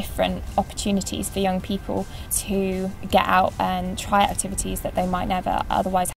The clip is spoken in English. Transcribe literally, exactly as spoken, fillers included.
different opportunities for young people to get out and try activities that they might never otherwise